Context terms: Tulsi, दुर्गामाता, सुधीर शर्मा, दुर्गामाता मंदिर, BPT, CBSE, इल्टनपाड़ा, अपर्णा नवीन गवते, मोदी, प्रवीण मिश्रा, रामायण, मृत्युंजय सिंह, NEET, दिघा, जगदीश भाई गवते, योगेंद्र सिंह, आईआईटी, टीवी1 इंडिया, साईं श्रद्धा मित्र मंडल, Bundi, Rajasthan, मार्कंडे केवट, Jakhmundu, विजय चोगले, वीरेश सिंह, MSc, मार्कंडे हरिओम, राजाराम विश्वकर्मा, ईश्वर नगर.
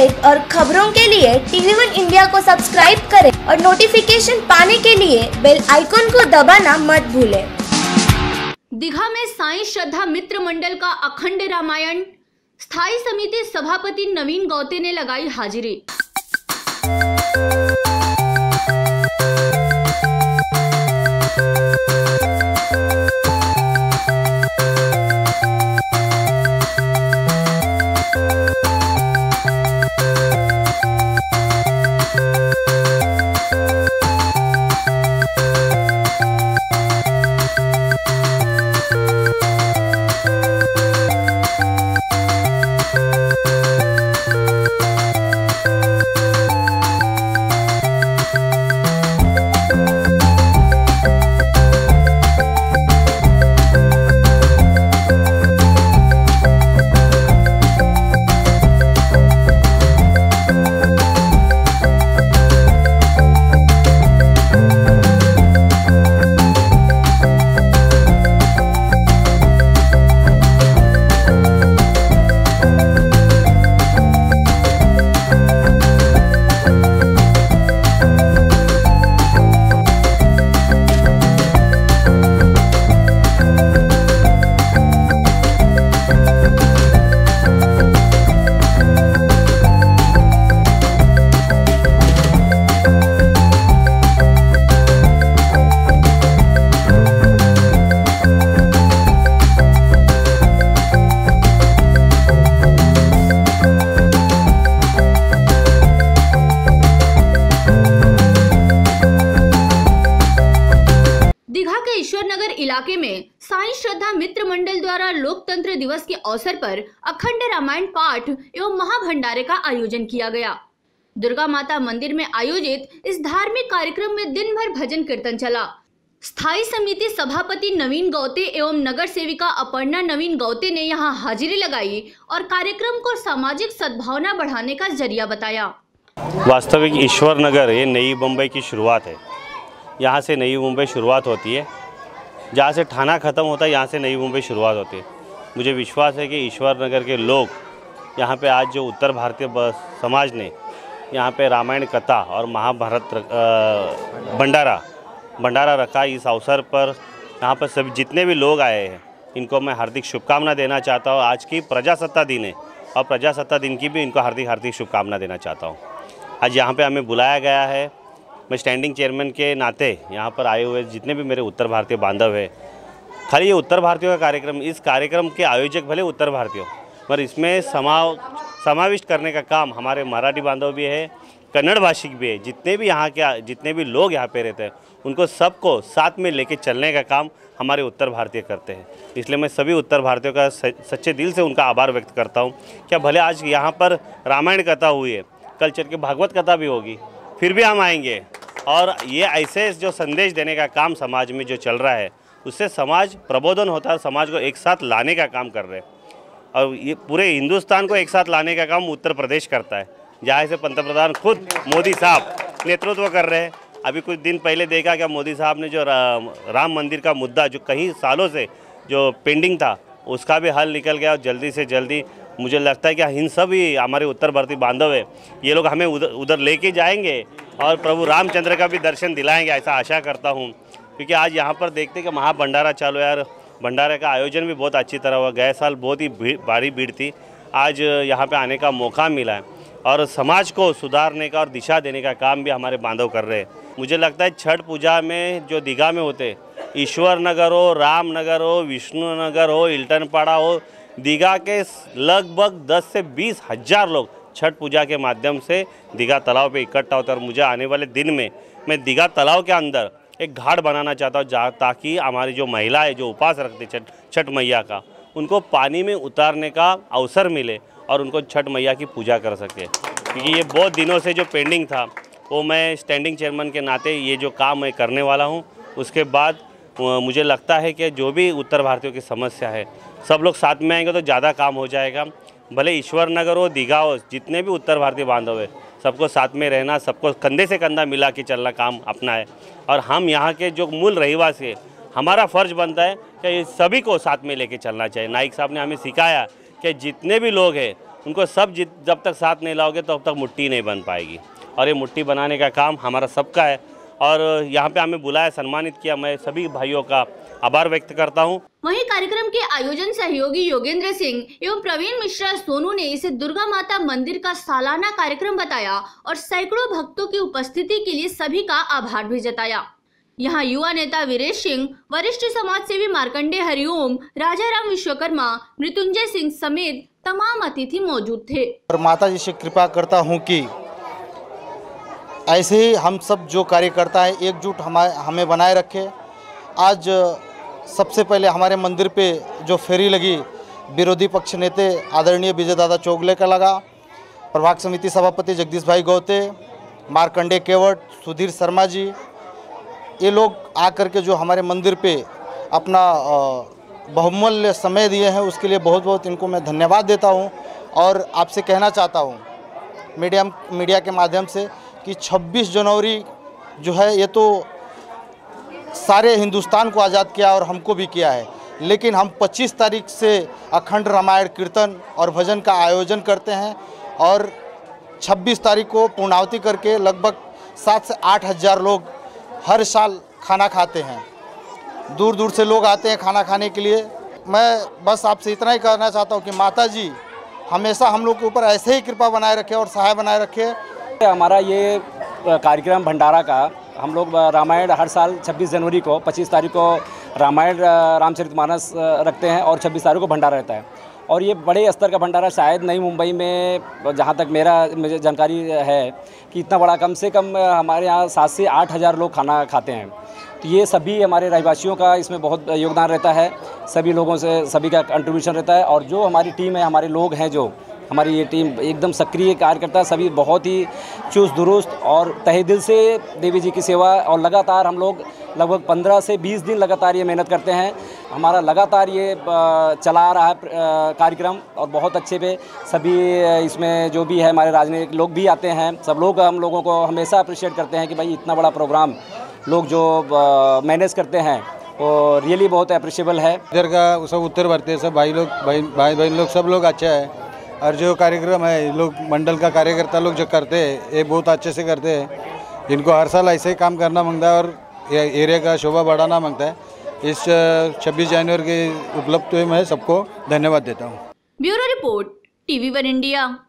Update और खबरों के लिए टीवी1 इंडिया को सब्सक्राइब करें और नोटिफिकेशन पाने के लिए बेल आइकॉन को दबाना मत भूलें। दिघा में साईं श्रद्धा मित्र मंडल का अखंड रामायण स्थायी समिति सभापति नवीन गवते ने लगाई हाजिरी। ईश्वर नगर इलाके में साईं श्रद्धा मित्र मंडल द्वारा लोकतंत्र दिवस के अवसर पर अखंड रामायण पाठ एवं महाभंडारे का आयोजन किया गया। दुर्गामाता मंदिर में आयोजित इस धार्मिक कार्यक्रम में दिन भर भजन कीर्तन चला। स्थायी समिति सभापति नवीन गवते एवं नगर सेविका अपर्णा नवीन गवते ने यहाँ हाजिरी लगाई और कार्यक्रम को सामाजिक सद्भावना बढ़ाने का जरिया बताया। वास्तविक ईश्वर नगर ये नई मुंबई की शुरुआत है। यहाँ से नई मुंबई शुरुआत होती है, जहाँ से थाना ख़त्म होता है यहाँ से नई मुंबई शुरुआत होती है। मुझे विश्वास है कि ईश्वर नगर के लोग यहाँ पे आज जो उत्तर भारतीय समाज ने यहाँ पे रामायण कथा और महाभारत भंडारा रखा, इस अवसर पर यहाँ पर सब जितने भी लोग आए हैं इनको मैं हार्दिक शुभकामना देना चाहता हूँ। आज की प्रजासत्ता दिन है और प्रजासत्ताक दिन की भी इनको हार्दिक शुभकामना देना चाहता हूँ। आज यहाँ पर हमें बुलाया गया है, मैं स्टैंडिंग चेयरमैन के नाते यहाँ पर आए हुए जितने भी मेरे उत्तर भारतीय बांधव हैं, खाली ये उत्तर भारतीयों का कार्यक्रम, इस कार्यक्रम के आयोजक भले उत्तर भारतीयों पर इसमें समाविष्ट करने का काम हमारे मराठी बांधव भी है, कन्नड़ भाषिक भी है, जितने भी यहाँ के जितने भी लोग यहाँ पे रहते हैं उनको सबको साथ में लेके चलने का काम हमारे उत्तर भारतीय करते हैं। इसलिए मैं सभी उत्तर भारतीयों का सच्चे दिल से उनका आभार व्यक्त करता हूँ। क्या भले आज यहाँ पर रामायण कथा हुई है, कल्चर की भागवत कथा भी होगी, फिर भी हम आएंगे और ये ऐसे जो संदेश देने का काम समाज में जो चल रहा है उससे समाज प्रबोधन होता है, समाज को एक साथ लाने का काम कर रहे हैं और ये पूरे हिंदुस्तान को एक साथ लाने का काम उत्तर प्रदेश करता है, जहाँ से पंतप्रधान खुद मोदी साहब नेतृत्व कर रहे हैं। अभी कुछ दिन पहले देखा क्या मोदी साहब ने जो राम मंदिर का मुद्दा जो कई सालों से जो पेंडिंग था उसका भी हल निकल गया और जल्दी से जल्दी मुझे लगता है कि इन सभी हमारे उत्तर भारतीय बांधव है ये लोग हमें उधर लेके जाएंगे और प्रभु रामचंद्र का भी दर्शन दिलाएंगे, ऐसा आशा करता हूँ। क्योंकि आज यहाँ पर देखते कि महाभंडारा चालू है और भंडारा का आयोजन भी बहुत अच्छी तरह हुआ। गए साल बहुत ही भारी भीड़ थी, आज यहाँ पे आने का मौका मिला है और समाज को सुधारने का और दिशा देने का काम भी हमारे बांधव कर रहे हैं। मुझे लगता है छठ पूजा में जो दिघा में होते, ईश्वर नगर हो, राम नगर हो, विष्णु नगर हो, इल्टनपाड़ा हो, दिघा के लगभग 10 से 20 हज़ार लोग छठ पूजा के माध्यम से दिघा तालाब पे इकट्ठा होता है। और मुझे आने वाले दिन में मैं दिघा तालाब के अंदर एक घाट बनाना चाहता हूँ जहाँ ताकि हमारी जो महिलाएं जो उपवास रखते छठ मैया का उनको पानी में उतारने का अवसर मिले और उनको छठ मैया की पूजा कर सके, क्योंकि ये बहुत दिनों से जो पेंडिंग था वो मैं स्टैंडिंग चेयरमैन के नाते ये जो काम मैं करने वाला हूँ। उसके बाद मुझे लगता है कि जो भी उत्तर भारतीयों की समस्या है सब लोग साथ में आएंगे तो ज़्यादा काम हो जाएगा। भले ईश्वर नगर हो, दिघा हो, जितने भी उत्तर भारतीय बांधव है सबको साथ में रहना, सबको कंधे से कंधा मिला के चलना काम अपना है और हम यहाँ के जो मूल रहवासी है हमारा फर्ज बनता है कि सभी को साथ में लेके चलना चाहिए। नाइक साहब ने हमें सिखाया कि जितने भी लोग हैं उनको सब जब तक साथ नहीं लाओगे तब तक मुट्ठी नहीं बन पाएगी। और ये मुट्ठी बनाने का काम हमारा सबका है और यहाँ पे हमें बुलाया, सम्मानित किया, मैं सभी भाइयों का आभार व्यक्त करता हूँ। वहीं कार्यक्रम के आयोजन सहयोगी योगेंद्र सिंह एवं प्रवीण मिश्रा सोनू ने इसे दुर्गा माता मंदिर का सालाना कार्यक्रम बताया और सैकड़ों भक्तों की उपस्थिति के लिए सभी का आभार भी जताया। यहाँ युवा नेता वीरेश सिंह, वरिष्ठ समाज सेवी मार्कंडे हरिओम, राजाराम विश्वकर्मा, मृत्युंजय सिंह समेत तमाम अतिथि मौजूद थे। और माता जी से कृपा करता हूँ कि ऐसे ही हम सब जो कार्यकर्ता है एकजुट हमें बनाए रखे। आज सबसे पहले हमारे मंदिर पे जो फेरी लगी विरोधी पक्ष नेता आदरणीय विजय दादा चोगले का लगा, प्रभाग समिति सभापति जगदीश भाई गवते, मार्कंडे केवट, सुधीर शर्मा जी, ये लोग आकर के जो हमारे मंदिर पे अपना बहुमूल्य समय दिए हैं उसके लिए बहुत बहुत इनको मैं धन्यवाद देता हूँ। और आपसे कहना चाहता हूँ मीडिया के माध्यम से कि 26 जनवरी जो है ये तो सारे हिंदुस्तान को आज़ाद किया और हमको भी किया है, लेकिन हम 25 तारीख से अखंड रामायण कीर्तन और भजन का आयोजन करते हैं और 26 तारीख को पूर्णावती करके लगभग 7 से 8 हज़ार लोग हर साल खाना खाते हैं। दूर दूर से लोग आते हैं खाना खाने के लिए। मैं बस आपसे इतना ही कहना चाहता हूँ कि माता जी हमेशा हम लोग के ऊपर ऐसे ही कृपा बनाए रखे और सहाय बनाए रखे। हमारा ये कार्यक्रम भंडारा का हम लोग रामायण हर साल 26 जनवरी को 25 तारीख को रामायण रामचरितमानस रखते हैं और 26 तारीख को भंडारा रहता है। और ये बड़े स्तर का भंडारा शायद नहीं मुंबई में, जहाँ तक मुझे जानकारी है कि इतना बड़ा, कम से कम हमारे यहाँ 7 से 8 हज़ार लोग खाना खाते हैं। तो ये सभी हमारे रहवासियों का इसमें बहुत योगदान रहता है, सभी लोगों से सभी का कंट्रीब्यूशन रहता है। और जो हमारी टीम है, हमारे लोग हैं, जो हमारी ये टीम एकदम सक्रिय कार्य करता है, सभी बहुत ही चुस्त दुरुस्त और तहे दिल से देवी जी की सेवा। और लगातार हम लोग लगभग 15 से 20 दिन लगातार ये मेहनत करते हैं। हमारा लगातार ये चला रहा है कार्यक्रम और बहुत अच्छे पे सभी इसमें जो भी है हमारे राजनीतिक लोग भी आते हैं, सब लोग हम लोगों को हमेशा अप्रिशिएट करते हैं कि भाई इतना बड़ा प्रोग्राम लोग जो मैनेज करते हैं और रियली बहुत अप्रिशिएबल है। इधर का सब उत्तर भारतीय सब भाई बहन लोग सब लोग अच्छे हैं और जो कार्यक्रम है लोग मंडल का कार्यकर्ता लोग जो करते हैं ये बहुत अच्छे से करते हैं। इनको हर साल ऐसे ही काम करना मांगता है और एरिया का शोभा बढ़ाना मांगता है। इस 26 जनवरी के उपलब्ध में सबको धन्यवाद देता हूँ। Bureau report टीवी1 इंडिया।